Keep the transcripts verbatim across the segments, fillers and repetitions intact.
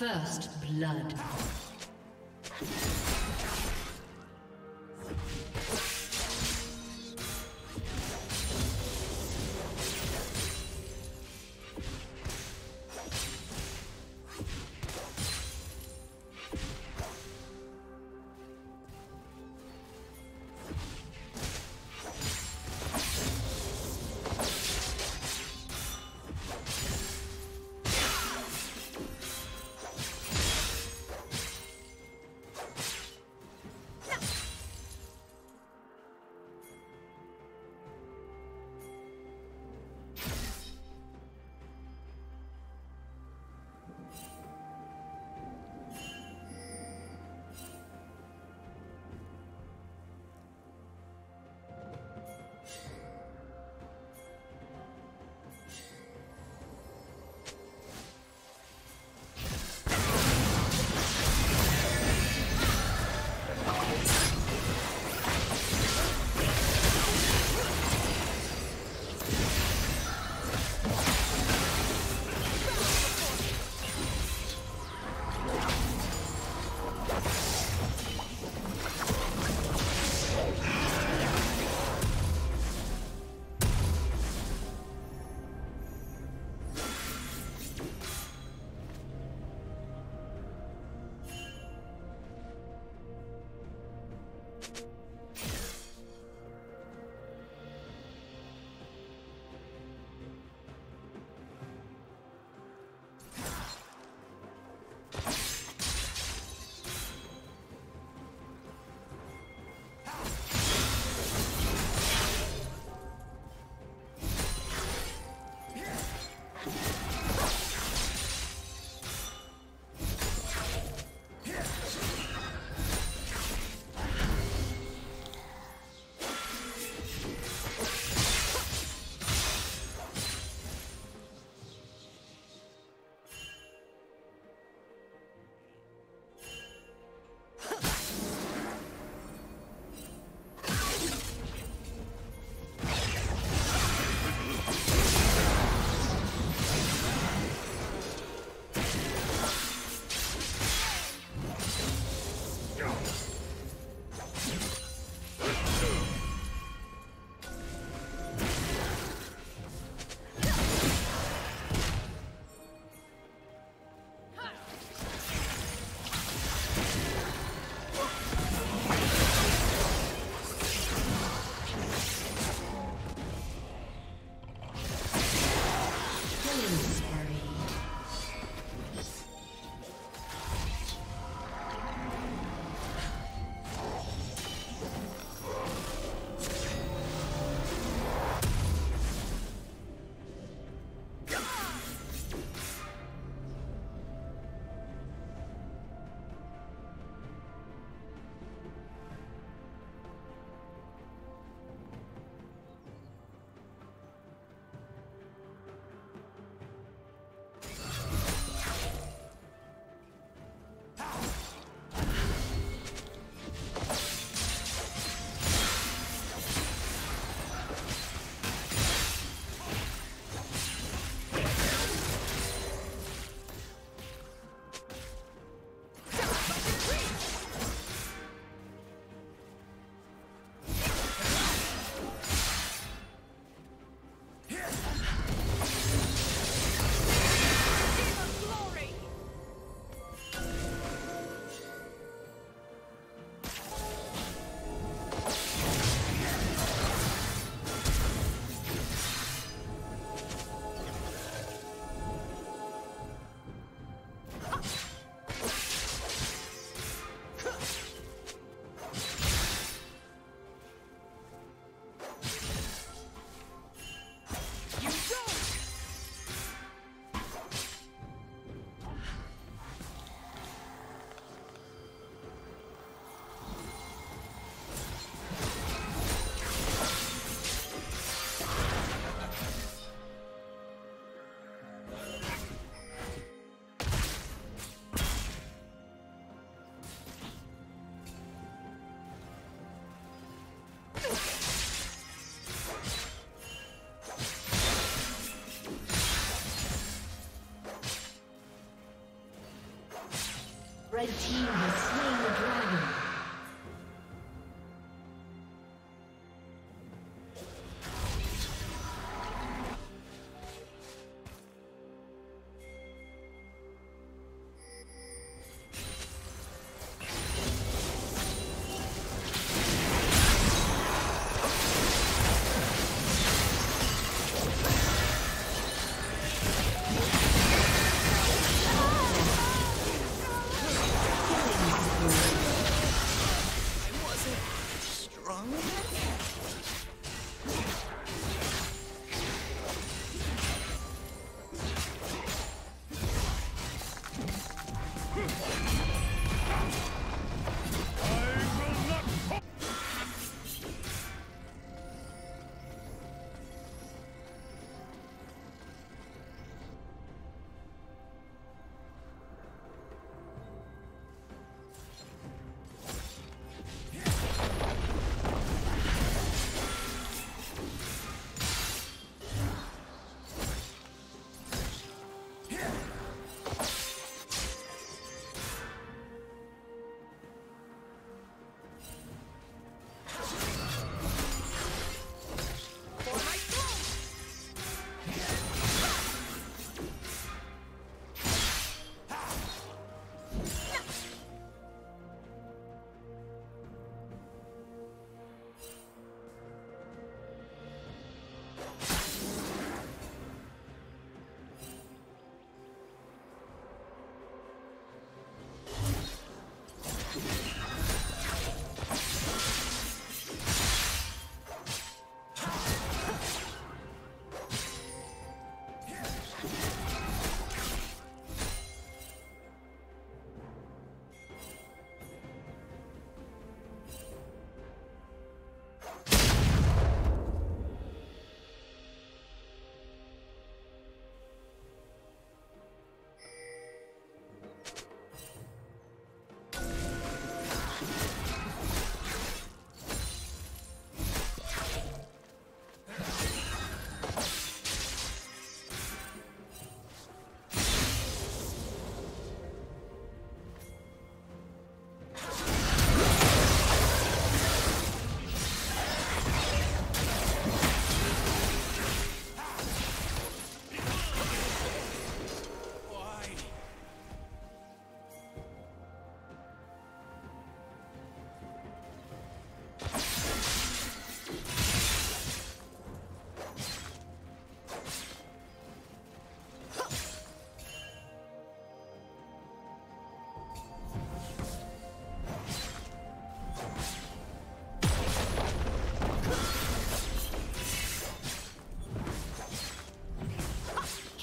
First blood. Red team has slain the dragon.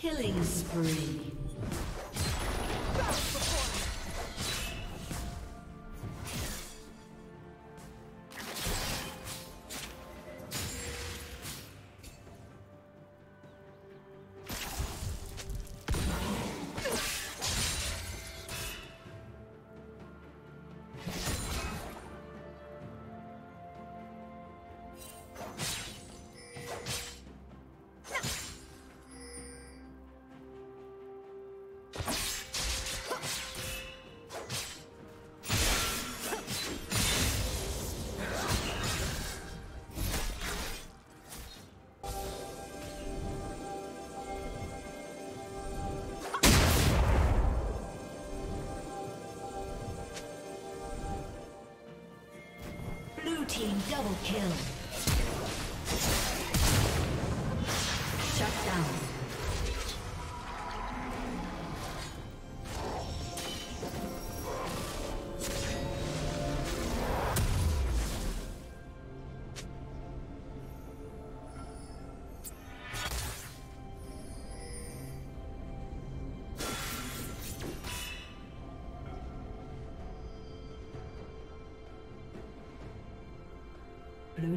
Killing spree. Team double kill. Shut down. Blue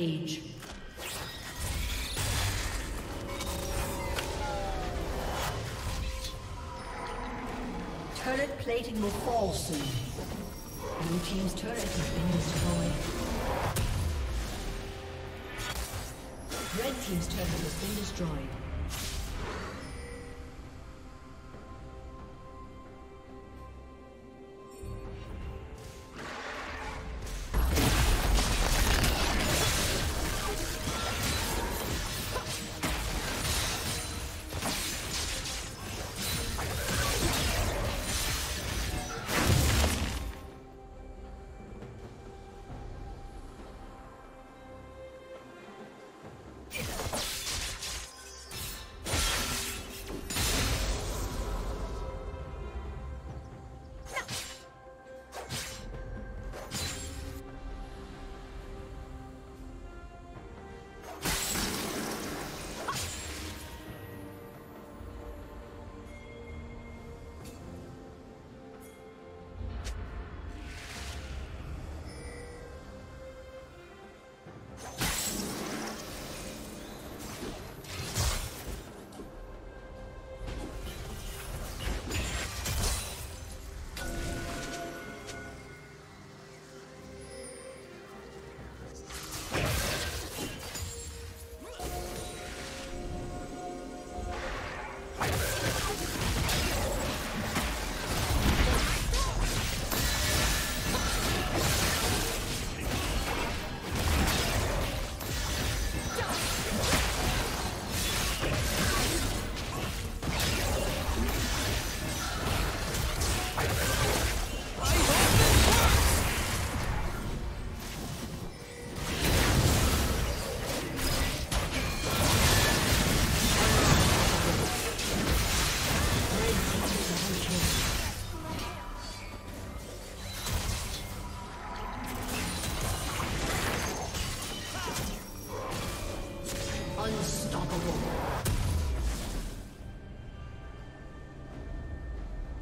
page. Turret plating will fall soon. Blue team's turret has been destroyed. Red team's turret has been destroyed.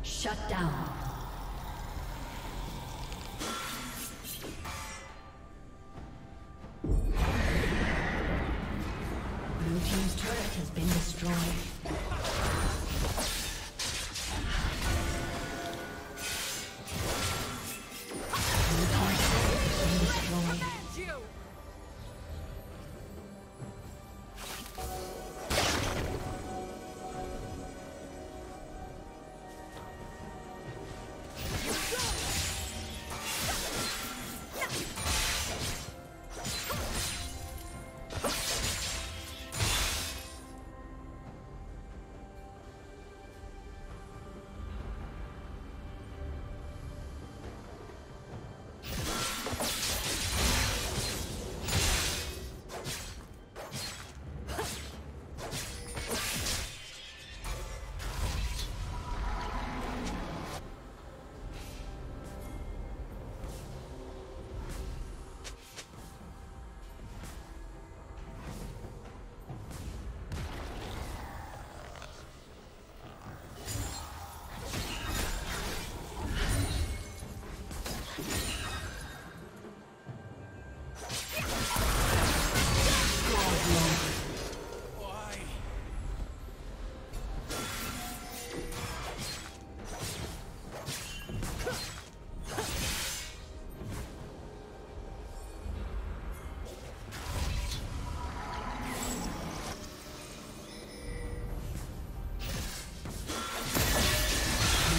Shut down. Blue team's turret has been destroyed. Blue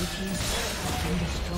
team's turret has been destroyed.